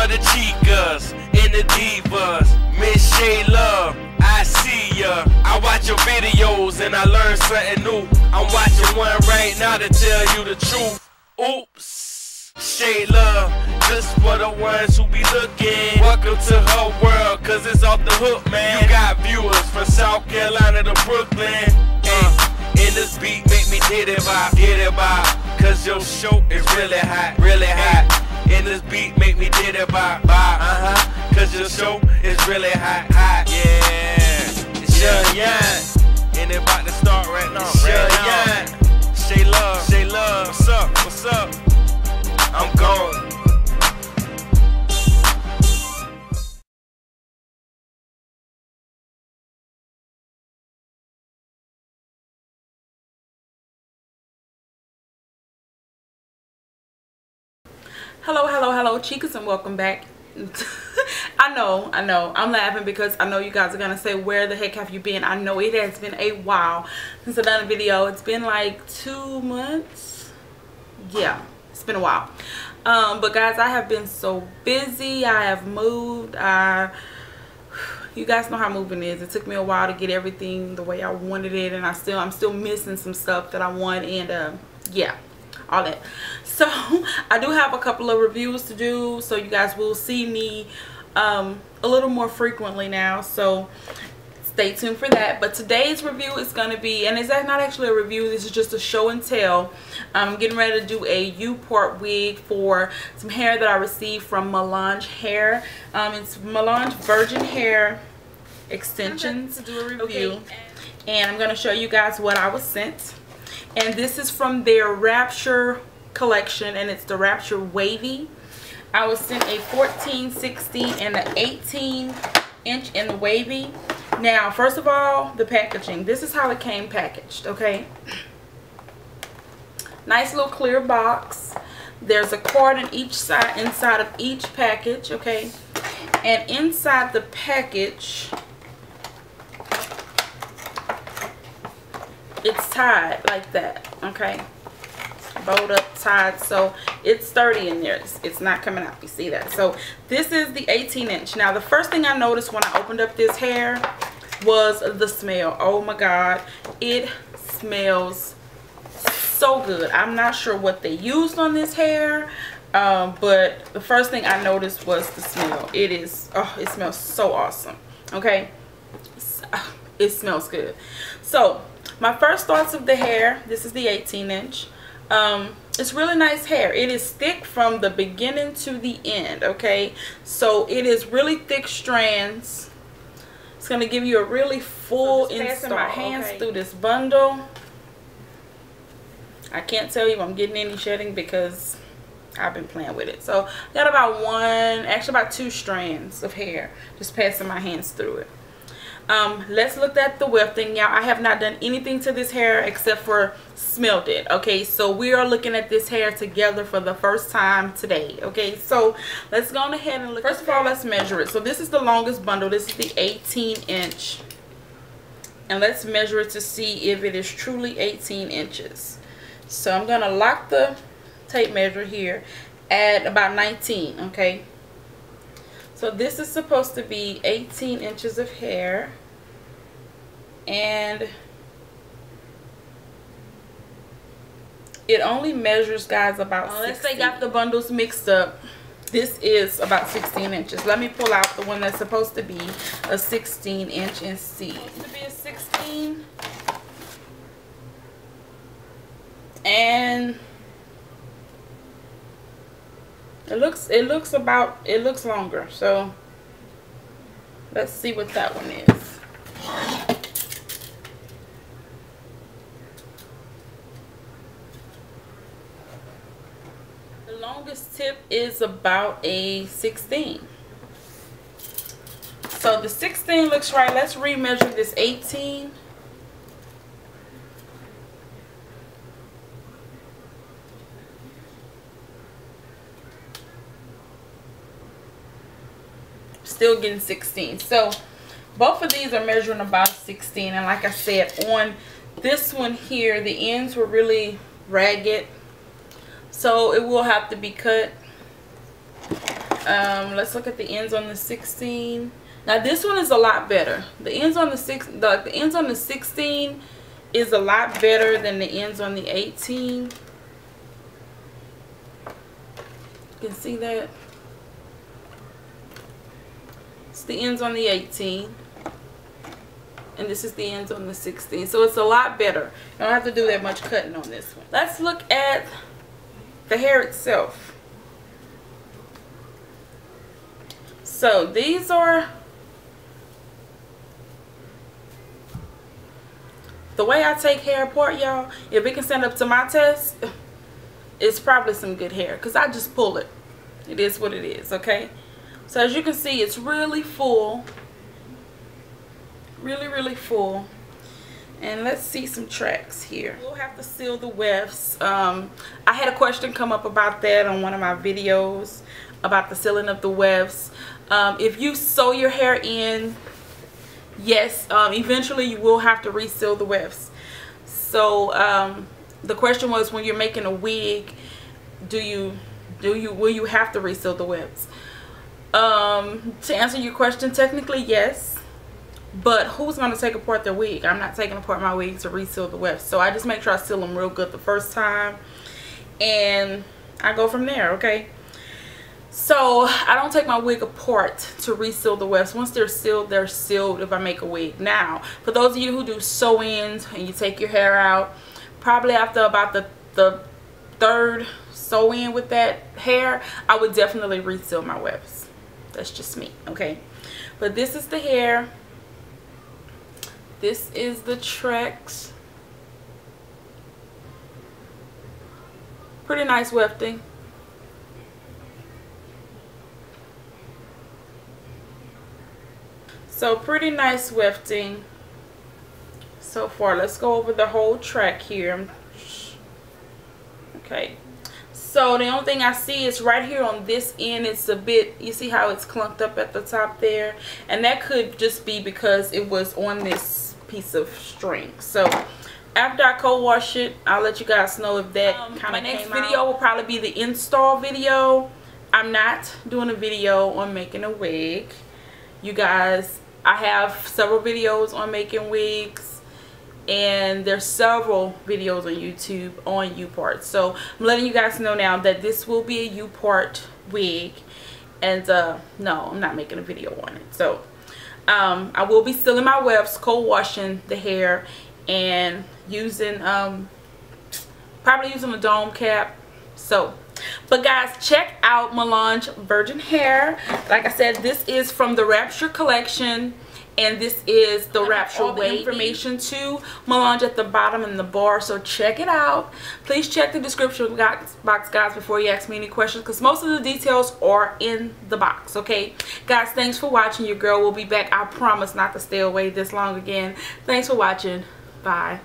for the chicas and the divas. Miss Shayla, I see ya. I watch your videos and I learn something new. I'm watching one right now to tell you the truth. Oops, Shayla, just for the ones who be looking. Welcome to her world, cause it's off the hook, man. You got viewers from South Carolina to Brooklyn. And this beat make me did it vibe, cause your show is really hot, really hot. And this beat make me did it vibe, cause your show is really hot, hot. Yeah, it's Young Yan, and it about to start right now. It's right Young Yan, Shayla, Shayla, what's up, what's up? I'm gone. Hello, hello, hello, chicas, and welcome back. I know, I'm laughing because I know you guys are gonna say, where the heck have you been? I know it has been a while since I've done a video. It's been like 2 months. Yeah, it's been a while. But guys, I have been so busy. I have moved. You guys know how moving is. It took me a while to get everything the way I wanted it, and I'm still missing some stuff that I want, and yeah, all that. So I do have a couple of reviews to do, so you guys will see me a little more frequently now, so stay tuned for that. But today's review is going to be, and it's not actually a review, this is just a show and tell. I'm getting ready to do a U-part wig for some hair that I received from Melange Hair. It's Melange Virgin Hair Extensions. To do a review, okay. And I'm going to show you guys what I was sent. And this is from their Rapture collection, and it's the Rapture Wavy. I was sent a 14/60 and an 18" in the wavy. Now, first of all, the packaging. This is how it came packaged, okay? Nice little clear box. There's a card in each side, inside of each package, okay? And inside the package, it's tied like that, okay? Bowed up, tied, so it's sturdy in there. It's not coming out, you see that? So this is the 18". Now, the first thing I noticed when I opened up this hair was the smell. Oh my god, it smells so good. I'm not sure what they used on this hair, but the first thing I noticed was the smell. It is, oh, it smells so awesome, okay? It smells good. So my first thoughts of the hair, this is the 18". It's really nice hair. It is thick from the beginning to the end, okay? So it is really thick strands. It's going to give you a really full install. My hands through this bundle. I can't tell you if I'm getting any shedding because I've been playing with it. So I got about actually about two strands of hair, just passing my hands through it. Let's look at the wefting. Now, I have not done anything to this hair except for smelled it, okay? So we are looking at this hair together for the first time today, okay? So let's go on ahead and look. First of all, let's measure it. So this is the longest bundle. This is the 18". And let's measure it to see if it is truly 18 inches. So I'm going to lock the tape measure here at about 19, okay? So this is supposed to be 18 inches of hair, and it only measures, guys, about 16. Unless they got the bundles mixed up, this is about 16 inches. Let me pull out the one that's supposed to be a 16" and see. It's supposed to be a 16, and it looks longer. So let's see what that one is. The longest tip is about a 16. So the 16 looks right. Let's remeasure this 18. Still getting 16. So both of these are measuring about 16, and like I said, on this one here the ends were really ragged, so it will have to be cut. Let's look at the ends on the 16. Now this one is a lot better. The ends on the 16 is a lot better than the ends on the 18. You can see that. It's the ends on the 18. And this is the ends on the 16. So it's a lot better. You don't have to do that much cutting on this one. Let's look at the hair itself. So these are, the way I take hair apart, y'all, if it can stand up to my test, it's probably some good hair, because I just pull it. It is what it is, okay? So as you can see, it's really full. Really full. And let's see some tracks here. We'll have to seal the wefts. I had a question come up about that on one of my videos about the sealing of the wefts. If you sew your hair in, yes, eventually you will have to reseal the wefts. So the question was, when you're making a wig, will you have to reseal the wefts? To answer your question, technically yes. But who's going to take apart their wig? I'm not taking apart my wig to reseal the wefts. So I just make sure I seal them real good the first time. And I go from there, okay? So I don't take my wig apart to reseal the wefts. Once they're sealed, they're sealed if I make a wig. Now, for those of you who do sew-ins and you take your hair out, probably after about the third sew-in with that hair, I would definitely reseal my wefts. That's just me, okay? But this is the hair. This is the tracks. Pretty nice wefting. So pretty nice wefting so far. Let's go over the whole track here. Okay. So the only thing I see is right here on this end, it's a bit, you see how it's clunked up at the top there? And that could just be because it was on this piece of string. So after I co-wash it, I'll let you guys know if that kind of came out. My next video will probably be the install video. I'm not doing a video on making a wig. You guys, I have several videos on making wigs. And there's several videos on YouTube on U-parts. So I'm letting you guys know now that this will be a U-part wig. And no, I'm not making a video on it. So I will be sealing my wefts, co-washing the hair, and using probably using a dome cap. So but guys, check out Melange Virgin Hair. Like I said, this is from the Rapture collection. And this is the Rapture all the information to Melange at the bottom in the bar. So check it out. Please check the description box, guys, before you ask me any questions, because most of the details are in the box. Okay, guys, thanks for watching. Your girl will be back. I promise not to stay away this long again. Thanks for watching. Bye.